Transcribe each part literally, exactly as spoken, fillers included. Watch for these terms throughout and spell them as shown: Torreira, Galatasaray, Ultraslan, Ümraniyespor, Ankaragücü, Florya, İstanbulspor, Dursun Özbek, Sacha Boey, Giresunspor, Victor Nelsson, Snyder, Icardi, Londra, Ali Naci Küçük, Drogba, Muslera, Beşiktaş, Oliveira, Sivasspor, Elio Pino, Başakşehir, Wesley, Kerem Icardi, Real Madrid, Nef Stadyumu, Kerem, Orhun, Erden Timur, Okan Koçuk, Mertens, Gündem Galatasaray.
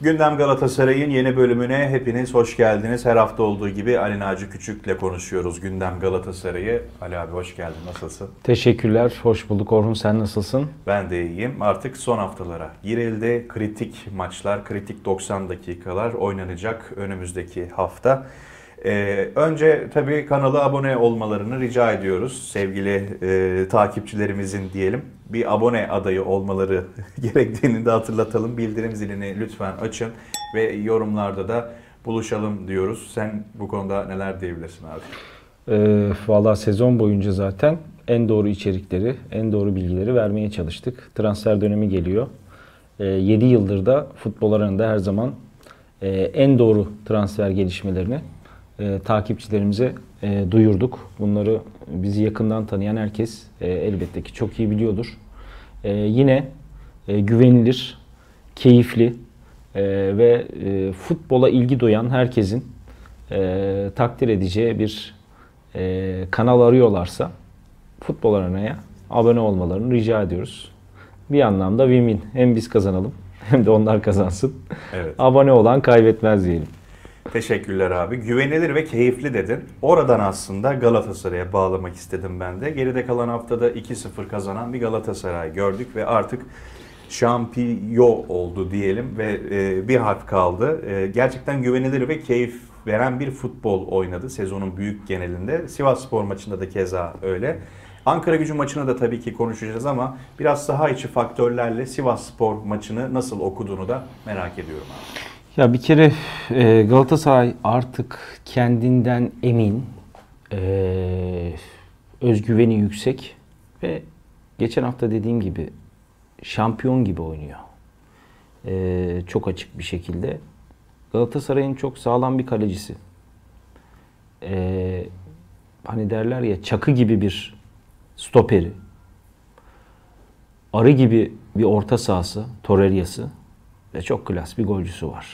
Gündem Galatasaray'ın yeni bölümüne hepiniz hoş geldiniz. Her hafta olduğu gibi Ali Naci Küçük'le konuşuyoruz Gündem Galatasaray'ı. Ali abi hoş geldin. Nasılsın? Teşekkürler. Hoş bulduk Orhun. Sen nasılsın? Ben de iyiyim. Artık son haftalara girildi. Kritik maçlar, kritik doksan dakikalar oynanacak önümüzdeki hafta. Ee, önce tabii kanala abone olmalarını rica ediyoruz. Sevgili e, takipçilerimizin diyelim bir abone adayı olmaları gerektiğini de hatırlatalım. Bildirim zilini lütfen açın ve yorumlarda da buluşalım diyoruz. Sen bu konuda neler diyebilirsin abi? Ee, Valla sezon boyunca zaten en doğru içerikleri, en doğru bilgileri vermeye çalıştık. Transfer dönemi geliyor. Ee, yedi yıldır da futbol alanında her zaman e, en doğru transfer gelişmelerini E, takipçilerimize e, duyurduk. Bunları bizi yakından tanıyan herkes e, elbette ki çok iyi biliyordur. E, yine e, güvenilir, keyifli e, ve e, futbola ilgi duyan herkesin e, takdir edeceği bir e, kanal arıyorlarsa Futbol Arena'ya abone olmalarını rica ediyoruz. Bir anlamda win-win. Hem biz kazanalım hem de onlar kazansın. Evet. Abone olan kaybetmez diyelim. Teşekkürler abi. Güvenilir ve keyifli dedin. Oradan aslında Galatasaray'a bağlamak istedim ben de. Geride kalan haftada iki sıfır kazanan bir Galatasaray gördük ve artık şampiyon oldu diyelim ve bir harf kaldı. Gerçekten güvenilir ve keyif veren bir futbol oynadı sezonun büyük genelinde. Sivasspor maçında da keza öyle. Ankaragücü maçını da tabii ki konuşacağız ama biraz saha içi faktörlerle Sivasspor maçını nasıl okuduğunu da merak ediyorum abi. Ya bir kere Galatasaray artık kendinden emin, özgüveni yüksek ve geçen hafta dediğim gibi şampiyon gibi oynuyor. Çok açık bir şekilde. Galatasaray'ın çok sağlam bir kalecisi. Hani derler ya, çakı gibi bir stoperi, arı gibi bir orta sahası, Torreira'sı ve çok klas bir golcüsü var.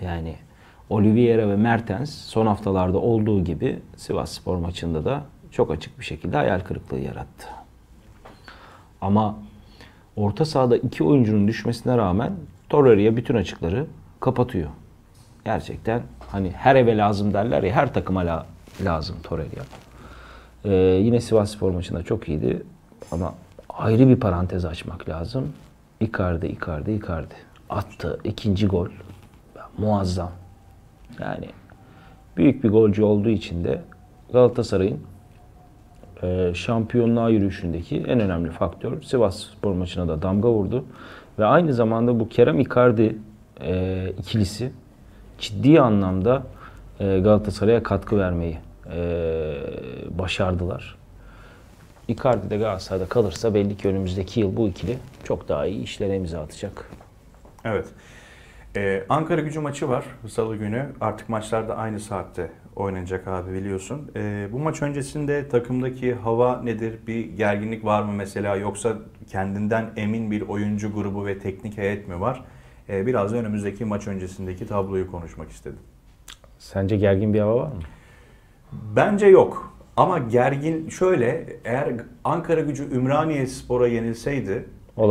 Yani Oliveira ve Mertens son haftalarda olduğu gibi Sivasspor maçında da çok açık bir şekilde hayal kırıklığı yarattı. Ama orta sahada iki oyuncunun düşmesine rağmen Torreira bütün açıkları kapatıyor. Gerçekten hani her eve lazım derler ya, her takıma la lazım Torreira. Ee, yine Sivasspor maçında çok iyiydi ama ayrı bir parantez açmak lazım. Icardi, Icardi, Icardi. Attı. İkinci gol. Muazzam. Yani büyük bir golcü olduğu için de Galatasaray'ın e, şampiyonluğa yürüyüşündeki en önemli faktör. Sivasspor maçına da damga vurdu. Ve aynı zamanda bu Kerem Icardi e, ikilisi ciddi anlamda e, Galatasaray'a katkı vermeyi e, başardılar. Icardi de Galatasaray'da kalırsa belli ki önümüzdeki yıl bu ikili çok daha iyi işlere imza atacak. Evet. Ee, Ankaragücü maçı var Salı günü. Artık maçlarda aynı saatte oynanacak abi, biliyorsun. Ee, bu maç öncesinde takımdaki hava nedir? Bir gerginlik var mı mesela? Yoksa kendinden emin bir oyuncu grubu ve teknik heyet mi var? Ee, biraz da önümüzdeki maç öncesindeki tabloyu konuşmak istedim. Sence gergin bir hava var mı? Bence yok. Ama gergin şöyle, eğer Ankaragücü Ümraniyespor'a yenilseydi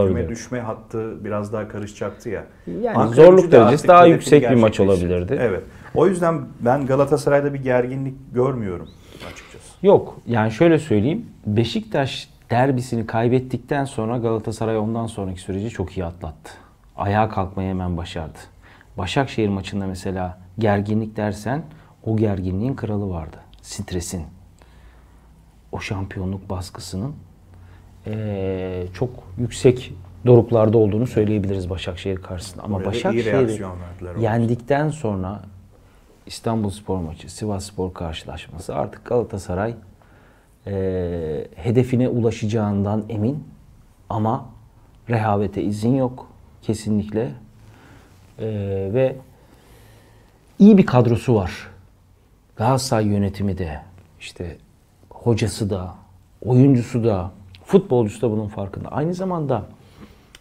küme düşme hattı biraz daha karışacaktı ya. Yani zorluk derecesi daha yüksek bir maç olabilirdi. Evet. O yüzden ben Galatasaray'da bir gerginlik görmüyorum açıkçası. Yok. Yani şöyle söyleyeyim. Beşiktaş derbisini kaybettikten sonra Galatasaray ondan sonraki süreci çok iyi atlattı. Ayağa kalkmayı hemen başardı. Başakşehir maçında mesela gerginlik dersen o gerginliğin kralı vardı. Stresin. O şampiyonluk baskısının e, çok yüksek doruklarda olduğunu söyleyebiliriz Başakşehir karşısında. Ama Başakşehir'i yendikten sonra İstanbulspor maçı, Sivasspor karşılaşması artık Galatasaray e, hedefine ulaşacağından emin ama rehavete izin yok kesinlikle e, ve iyi bir kadrosu var. Galatasaray yönetimi de işte hocası da, oyuncusu da, futbolcusu da bunun farkında. Aynı zamanda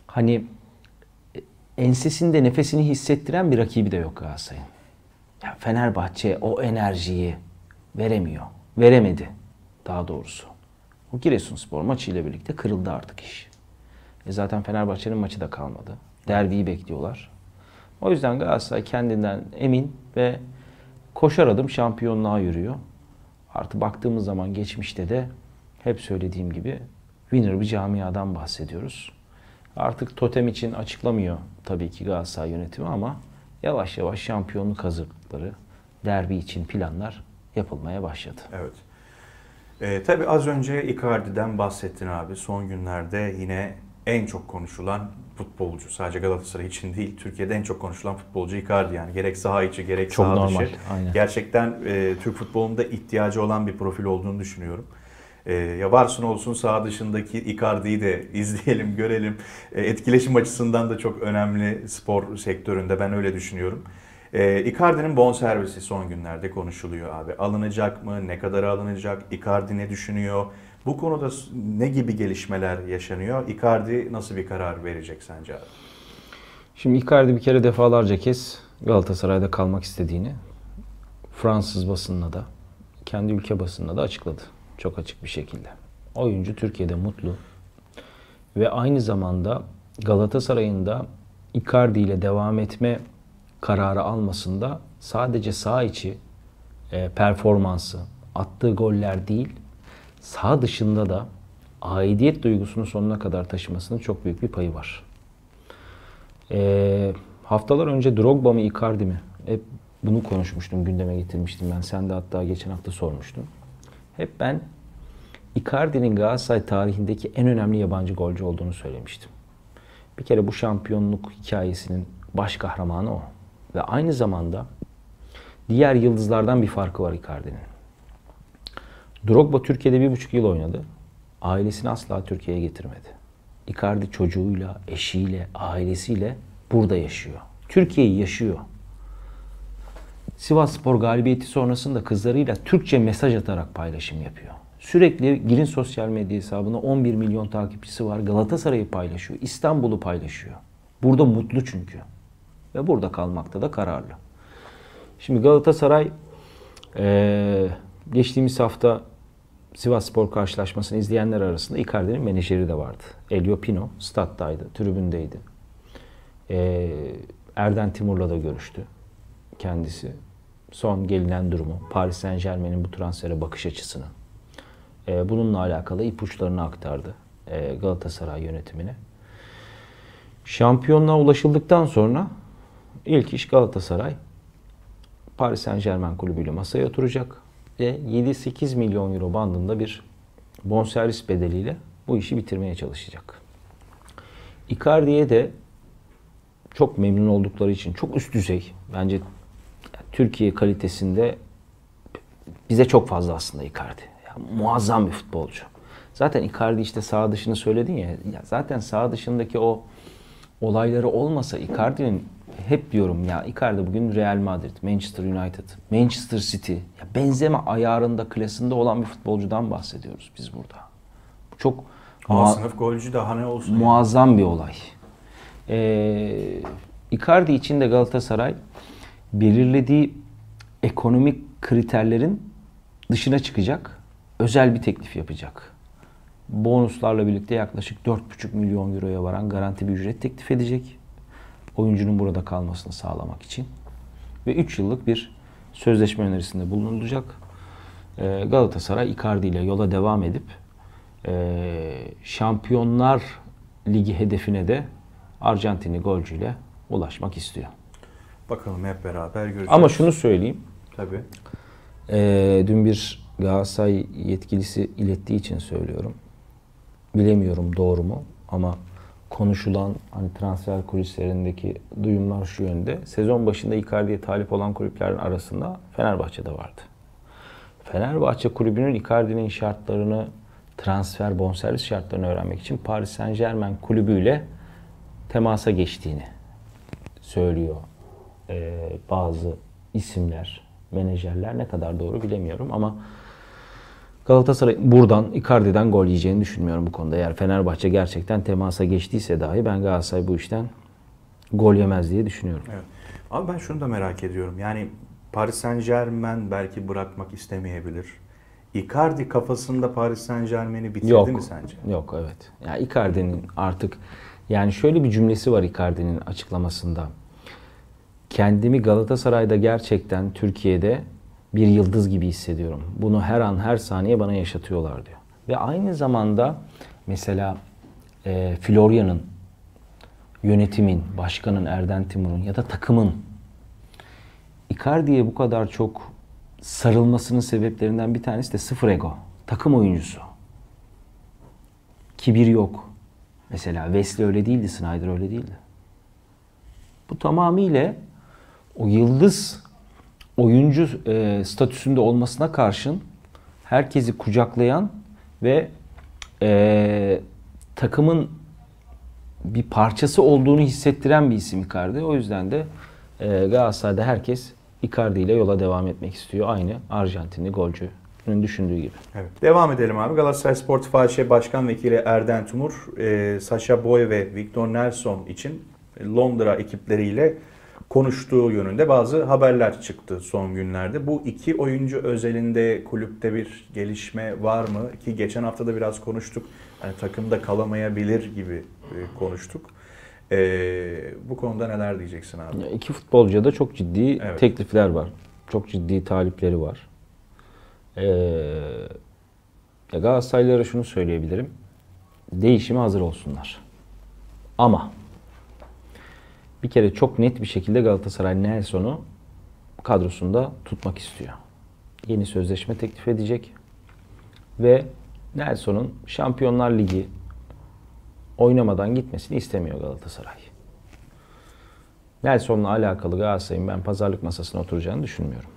hani ensesinde nefesini hissettiren bir rakibi de yok Galatasaray'ın. Ya Fenerbahçe o enerjiyi veremiyor. Veremedi daha doğrusu. O Giresunspor maçı ile birlikte kırıldı artık iş. E zaten Fenerbahçe'nin maçı da kalmadı. Derbiyi bekliyorlar. O yüzden Galatasaray kendinden emin ve koşar adım şampiyonluğa yürüyor. Artı baktığımız zaman geçmişte de hep söylediğim gibi winner bir camiadan bahsediyoruz. Artık totem için açıklamıyor tabii ki Galatasaray yönetimi ama yavaş yavaş şampiyonluk hazırlıkları, derbi için planlar yapılmaya başladı. Evet. Ee, tabii az önce Icardi'den bahsettin abi. Son günlerde yine en çok konuşulan futbolcu, sadece Galatasaray için değil, Türkiye'de en çok konuşulan futbolcu Icardi yani. Gerek saha içi, gerek çok saha normal, dışı. Aynen. Gerçekten e, Türk futbolunda ihtiyacı olan bir profil olduğunu düşünüyorum. E, ya varsın olsun saha dışındaki Icardi'yi de izleyelim, görelim. E, etkileşim açısından da çok önemli spor sektöründe, ben öyle düşünüyorum. E, Icardi'nin bonservisi son günlerde konuşuluyor abi. Alınacak mı? Ne kadar alınacak? Icardi ne düşünüyor? Bu konuda ne gibi gelişmeler yaşanıyor? Icardi nasıl bir karar verecek sence abi? Şimdi Icardi bir kere defalarca kez Galatasaray'da kalmak istediğini Fransız basınına da, kendi ülke basınına da açıkladı. Çok açık bir şekilde. Oyuncu Türkiye'de mutlu ve aynı zamanda Galatasaray'ın da Icardi ile devam etme kararı almasında sadece saha içi e, performansı, attığı goller değil, saha dışında da aidiyet duygusunu sonuna kadar taşımasının çok büyük bir payı var. E, haftalar önce Drogba mı Icardi mi? Hep bunu konuşmuştum, gündeme getirmiştim ben. Sen de hatta geçen hafta sormuştun. Hep ben Icardi'nin Galatasaray tarihindeki en önemli yabancı golcü olduğunu söylemiştim. Bir kere bu şampiyonluk hikayesinin baş kahramanı o. Ve aynı zamanda diğer yıldızlardan bir farkı var Icardi'nin. Drogba Türkiye'de bir buçuk yıl oynadı. Ailesini asla Türkiye'ye getirmedi. Icardi çocuğuyla, eşiyle, ailesiyle burada yaşıyor. Türkiye'yi yaşıyor. Sivasspor galibiyeti sonrasında kızlarıyla Türkçe mesaj atarak paylaşım yapıyor. Sürekli Girin sosyal medya hesabına on bir milyon takipçisi var. Galatasaray'ı paylaşıyor, İstanbul'u paylaşıyor. Burada mutlu çünkü. Ve burada kalmakta da kararlı. Şimdi Galatasaray ee, geçtiğimiz hafta Sivasspor karşılaşmasını izleyenler arasında Icardi'nin menajeri de vardı. Elio Pino stattaydı, tribündeydi. Ee, Erden Timur'la da görüştü kendisi. Son gelinen durumu, Paris Saint-Germain'in bu transfere bakış açısını, ee, bununla alakalı ipuçlarını aktardı ee, Galatasaray yönetimine. Şampiyonluğa ulaşıldıktan sonra ilk iş Galatasaray Paris Saint-Germain kulübüyle masaya oturacak ve yedi sekiz milyon euro bandında bir bonservis bedeliyle bu işi bitirmeye çalışacak. Icardi'ye de çok memnun oldukları için çok üst düzey, bence Türkiye kalitesinde bize çok fazla aslında Icardi. Yani muazzam bir futbolcu. Zaten Icardi işte saha dışını söyledin ya, ya zaten saha dışındaki o olayları olmasa Icardi'nin, hep diyorum ya Icardi bugün Real Madrid, Manchester United, Manchester City, ya benzeme ayarında, klasında olan bir futbolcudan bahsediyoruz biz burada. Çok A sınıf golcü daha ne olsun? Muazzam yani bir olay. Ee, Icardi için de Galatasaray belirlediği ekonomik kriterlerin dışına çıkacak, özel bir teklif yapacak. Bonuslarla birlikte yaklaşık dört buçuk milyon euroya varan garanti bir ücret teklif edecek. Oyuncunun burada kalmasını sağlamak için. Ve üç yıllık bir sözleşme önerisinde bulunulacak. Ee, Galatasaray Icardi ile yola devam edip e, Şampiyonlar Ligi hedefine de Arjantinli golcüyle ulaşmak istiyor. Bakalım, hep beraber göreceğiz. Ama şunu söyleyeyim. Tabii. Ee, dün bir Galatasaray yetkilisi ilettiği için söylüyorum. Bilemiyorum doğru mu ama konuşulan hani transfer kulislerindeki duyumlar şu yönde. Sezon başında Icardi'ye talip olan kulüplerin arasında Fenerbahçe'de vardı. Fenerbahçe kulübünün Icardi'nin şartlarını, transfer bonservis şartlarını öğrenmek için Paris Saint-Germain kulübüyle temasa geçtiğini söylüyor ee, bazı isimler, menajerler. Ne kadar doğru bilemiyorum ama Galatasaray buradan Icardi'den gol yiyeceğini düşünmüyorum bu konuda. Eğer Fenerbahçe gerçekten temasa geçtiyse dahi ben Galatasaray bu işten gol yemez diye düşünüyorum. Evet. Abi ben şunu da merak ediyorum. Yani Paris Saint-Germain belki bırakmak istemeyebilir. Icardi kafasında Paris Saint-Germain'i bitirdi yok, mi sence? Yok, evet. Ya yani Icardi'nin artık, yani şöyle bir cümlesi var Icardi'nin açıklamasında. kendimi Galatasaray'da gerçekten Türkiye'de bir yıldız gibi hissediyorum. Bunu her an, her saniye bana yaşatıyorlar diyor. Ve aynı zamanda mesela e, Florya'nın, yönetimin, başkanın, Erden Timur'un ya da takımın Icardi'ye bu kadar çok sarılmasının sebeplerinden bir tanesi de sıfır ego. Takım oyuncusu. Kibir yok. Mesela Wesley öyle değildi, Snyder öyle değildi. Bu tamamıyla o yıldız oyuncu e, statüsünde olmasına karşın herkesi kucaklayan ve e, takımın bir parçası olduğunu hissettiren bir isim Icardi. O yüzden de e, Galatasaray'da herkes Icardi ile yola devam etmek istiyor. Aynı Arjantinli golcünün düşündüğü gibi. Evet. Devam edelim abi. Galatasaray Sportif A Ş Başkan Vekili Erden Timur, e, Sacha Boey ve Victor Nelsson için Londra ekipleriyle konuştuğu yönünde bazı haberler çıktı son günlerde. Bu iki oyuncu özelinde kulüpte bir gelişme var mı? Ki geçen hafta da biraz konuştuk. Yani takımda kalamayabilir gibi konuştuk. Ee, bu konuda neler diyeceksin abi? İki futbolcuya da çok ciddi evet. teklifler var. Çok ciddi talipleri var. Ee, Galatasaraylılara şunu söyleyebilirim. Değişime hazır olsunlar. Ama bir kere çok net bir şekilde Galatasaray Nelson'u kadrosunda tutmak istiyor. Yeni sözleşme teklif edecek. Ve Nelson'un Şampiyonlar Ligi oynamadan gitmesini istemiyor Galatasaray. Nelson'la alakalı Galatasaray'ın ben pazarlık masasına oturacağını düşünmüyorum.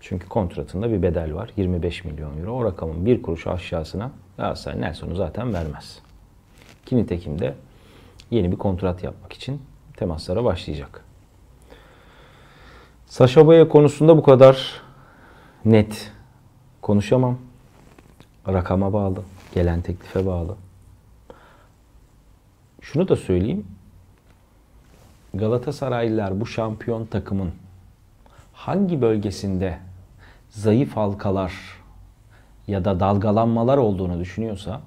Çünkü kontratında bir bedel var. yirmi beş milyon euro. O rakamın bir kuruşu aşağısına Galatasaray Nelson'u zaten vermez. Ki nitekim de yeni bir kontrat yapmak için temaslara başlayacak. Sacha Boey konusunda bu kadar net konuşamam. Rakama bağlı, gelen teklife bağlı. Şunu da söyleyeyim. Galatasaraylılar bu şampiyon takımın hangi bölgesinde zayıf halkalar ya da dalgalanmalar olduğunu düşünüyorsa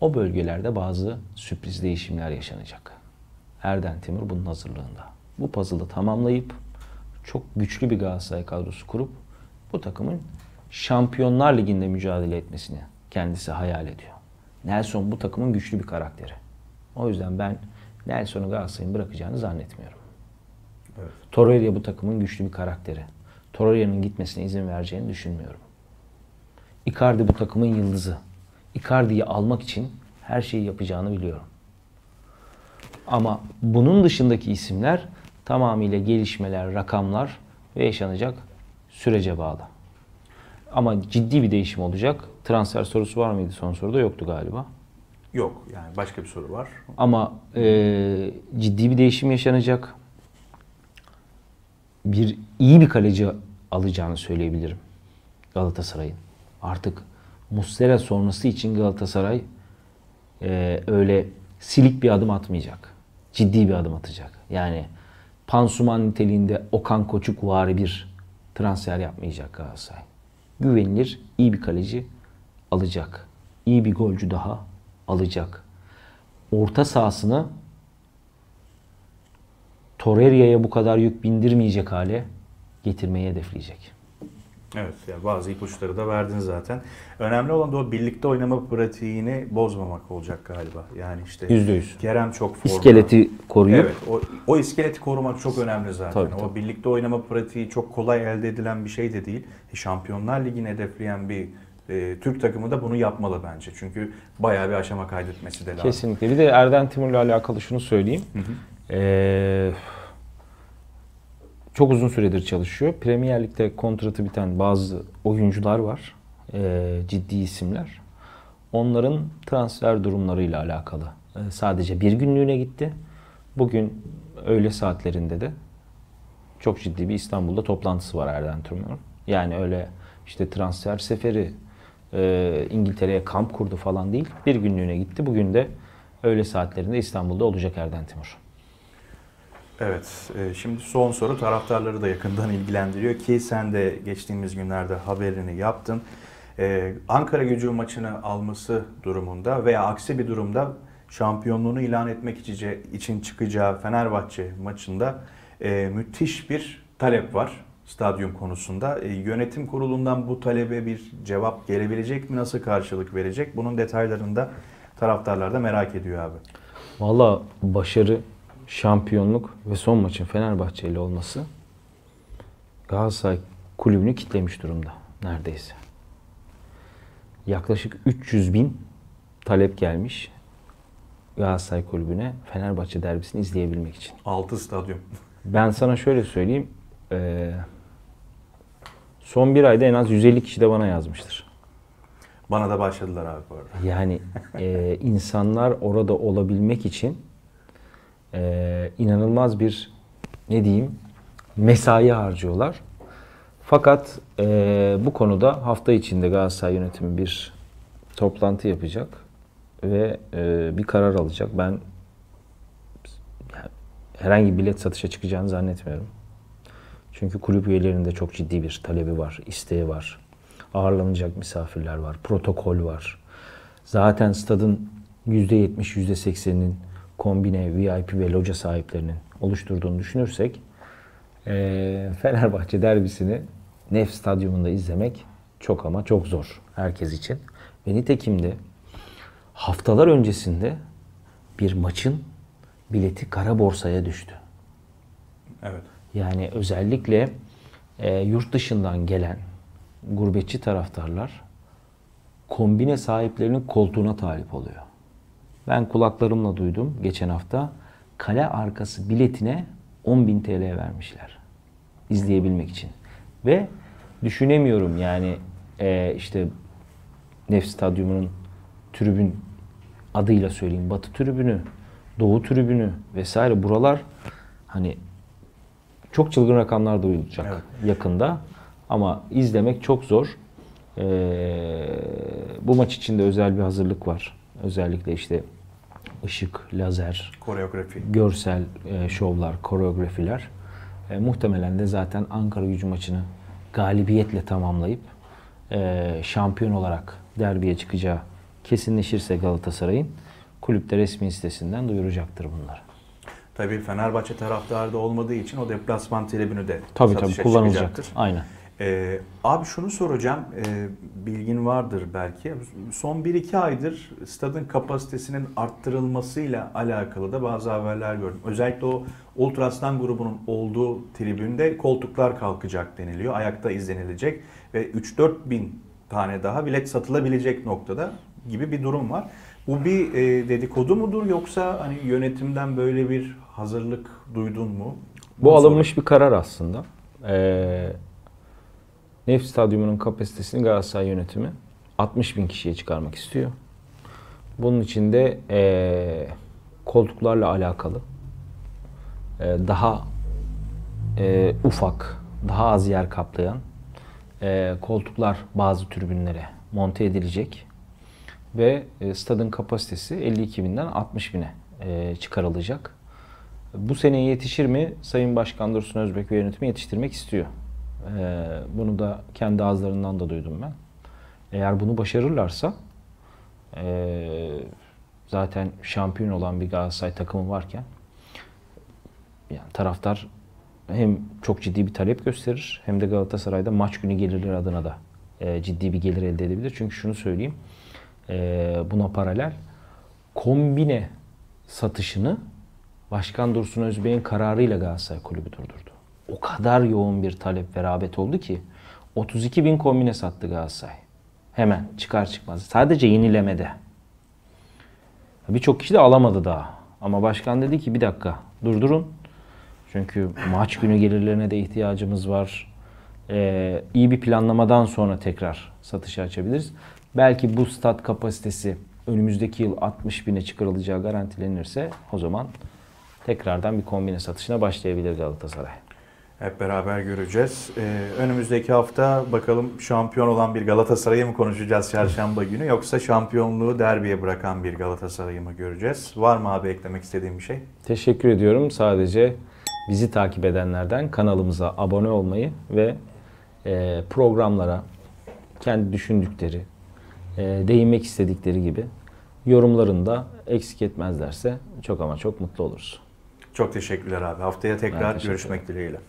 o bölgelerde bazı sürpriz değişimler yaşanacak. Erden Timur bunun hazırlığında. Bu puzzle'ı tamamlayıp çok güçlü bir Galatasaray kadrosu kurup bu takımın Şampiyonlar Ligi'nde mücadele etmesini kendisi hayal ediyor. Nelson bu takımın güçlü bir karakteri. O yüzden ben Nelson'u Galatasaray'ın bırakacağını zannetmiyorum. Evet. Torreira bu takımın güçlü bir karakteri. Torreira'nın gitmesine izin vereceğini düşünmüyorum. Icardi bu takımın yıldızı. Icardi'yi almak için her şeyi yapacağını biliyorum. Ama bunun dışındaki isimler tamamıyla gelişmeler, rakamlar ve yaşanacak sürece bağlı. Ama ciddi bir değişim olacak. Transfer sorusu var mıydı? Son soruda yoktu galiba. Yok. Yani başka bir soru var. Ama e, ciddi bir değişim yaşanacak. Bir iyi bir kaleci alacağını söyleyebilirim Galatasaray'ın. Artık Muslera sonrası için Galatasaray e, öyle silik bir adım atmayacak. Ciddi bir adım atacak. Yani pansuman niteliğinde Okan Koçuk vari bir transfer yapmayacak Galatasaray. Güvenilir, iyi bir kaleci alacak. İyi bir golcü daha alacak. Orta sahasını Torreira'ya bu kadar yük bindirmeyecek hale getirmeyi hedefleyecek. Evet, yani bazı ipuçları da verdin zaten. Önemli olan da o birlikte oynama pratiğini bozmamak olacak galiba. Yani işte yüzde yüz. Kerem çok formda. İskeleti koruyup. Evet, o, o iskeleti korumak çok önemli zaten. Tabii, tabii. O birlikte oynama pratiği çok kolay elde edilen bir şey de değil. Şampiyonlar Ligi'ni hedefleyen bir e, Türk takımı da bunu yapmalı bence. Çünkü bayağı bir aşama kaydetmesi de lazım. Kesinlikle. Bir de Erden Timur'la alakalı şunu söyleyeyim. Hı hı. Ee, Çok uzun süredir çalışıyor. Premier Lig'de kontratı biten bazı oyuncular var. E, ciddi isimler. Onların transfer durumlarıyla alakalı. E, sadece bir günlüğüne gitti. Bugün öğle saatlerinde de çok ciddi bir İstanbul'da toplantısı var Erden Timur'un. Yani öyle işte transfer seferi, e, İngiltere'ye kamp kurdu falan değil. Bir günlüğüne gitti. Bugün de öğle saatlerinde İstanbul'da olacak Erden Timur. Evet, şimdi son soru taraftarları da yakından ilgilendiriyor ki sen de geçtiğimiz günlerde haberini yaptın. Ee, Ankaragücü maçını alması durumunda veya aksi bir durumda şampiyonluğunu ilan etmek için çıkacağı Fenerbahçe maçında e, müthiş bir talep var stadyum konusunda. E, yönetim kurulundan bu talebe bir cevap gelebilecek mi? Nasıl karşılık verecek? Bunun detaylarını da taraftarlar da merak ediyor abi. Vallahi başarı, şampiyonluk ve son maçın Fenerbahçeli olması Galatasaray kulübünü kitlemiş durumda neredeyse. Yaklaşık üç yüz bin talep gelmiş Galatasaray kulübüne Fenerbahçe derbisini izleyebilmek için. altı stadyum. Ben sana şöyle söyleyeyim. Ee, son bir ayda en az yüz elli kişi de bana yazmıştır. Bana da başladılar abi bu arada. Yani e, insanlar orada olabilmek için e, inanılmaz bir, ne diyeyim, mesai harcıyorlar. Fakat e, bu konuda hafta içinde Galatasaray yönetimi bir toplantı yapacak ve e, bir karar alacak. Ben herhangi bir bilet satışa çıkacağını zannetmiyorum. Çünkü kulüp üyelerinde çok ciddi bir talebi var, isteği var. Ağırlanacak misafirler var, protokol var. Zaten stadın yüzde yetmiş, yüzde sekseninin kombine, V I P ve loca sahiplerinin oluşturduğunu düşünürsek e, Fenerbahçe derbisini Nef Stadyumunda izlemek çok ama çok zor herkes için. Ve nitekim de haftalar öncesinde bir maçın bileti kara borsaya düştü. Evet. Yani özellikle e, yurt dışından gelen gurbetçi taraftarlar kombine sahiplerinin koltuğuna talip oluyor. Ben kulaklarımla duydum geçen hafta kale arkası biletine on bin T L vermişler izleyebilmek için. Ve düşünemiyorum yani e, işte Nef Stadyumu'nun tribün adıyla söyleyeyim, Batı tribünü, Doğu tribünü vesaire, buralar hani çok çılgın rakamlar duyulacak, evet, yakında. Ama izlemek çok zor. Ee, bu maç için de özel bir hazırlık var. Özellikle işte ışık, lazer, koreografi, görsel e, şovlar, koreografiler. E, muhtemelen de zaten Ankaragücü maçını galibiyetle tamamlayıp e, şampiyon olarak derbiye çıkacağı kesinleşirse Galatasaray'ın, kulüpte resmi sitesinden duyuracaktır bunları. Tabii Fenerbahçe taraftarı da olmadığı için o deplasman tribünü de tabii, satışa tabii, kullanılacaktır. Aynen. Ee, abi şunu soracağım, ee, bilgin vardır belki. Son bir iki aydır stadın kapasitesinin arttırılmasıyla alakalı da bazı haberler gördüm. Özellikle o Ultraslan grubunun olduğu tribünde koltuklar kalkacak deniliyor. Ayakta izlenilecek ve üç dört bin tane daha bilet satılabilecek noktada gibi bir durum var. Bu bir e, dedikodu mudur yoksa hani yönetimden böyle bir hazırlık duydun mu? Bu Bunu alınmış sorayım. bir karar aslında. Ee... Nef Stadyumu'nun kapasitesini Galatasaray yönetimi altmış bin kişiye çıkarmak istiyor. Bunun için de e, koltuklarla alakalı e, daha e, ufak, daha az yer kaplayan e, koltuklar bazı tribünlere monte edilecek. Ve e, stadın kapasitesi elli iki binden altmış bine e, çıkarılacak. Bu seneye yetişir mi? Sayın Başkan Dursun Özbek ve yönetimi yetiştirmek istiyor. Ee, bunu da kendi ağızlarından da duydum ben. Eğer bunu başarırlarsa e, zaten şampiyon olan bir Galatasaray takımı varken yani taraftar hem çok ciddi bir talep gösterir hem de Galatasaray'da maç günü gelirleri adına da e, ciddi bir gelir elde edebilir. Çünkü şunu söyleyeyim, e, buna paralel kombine satışını Başkan Dursun Özbek'in kararıyla Galatasaray kulübü durdurdu. O kadar yoğun bir talep ve rağbet oldu ki otuz iki bin kombine sattı Galatasaray. Hemen çıkar çıkmaz. Sadece yenilemede. Birçok kişi de alamadı daha. Ama başkan dedi ki bir dakika durdurun. Çünkü maç günü gelirlerine de ihtiyacımız var. Ee, iyi bir planlamadan sonra tekrar satışa açabiliriz. Belki bu stat kapasitesi önümüzdeki yıl altmış bine çıkarılacağı garantilenirse o zaman tekrardan bir kombine satışına başlayabilir Galatasaray. Hep beraber göreceğiz. Ee, önümüzdeki hafta bakalım şampiyon olan bir Galatasaray'ı mı konuşacağız çarşamba günü yoksa şampiyonluğu derbiye bırakan bir Galatasaray'ı mı göreceğiz? Var mı abi eklemek istediğim bir şey? Teşekkür ediyorum. Sadece bizi takip edenlerden kanalımıza abone olmayı ve e, programlara kendi düşündükleri, e, değinmek istedikleri gibi yorumlarında eksik etmezlerse çok ama çok mutlu oluruz. Çok teşekkürler abi. Haftaya tekrar teşekkür görüşmek dileğiyle.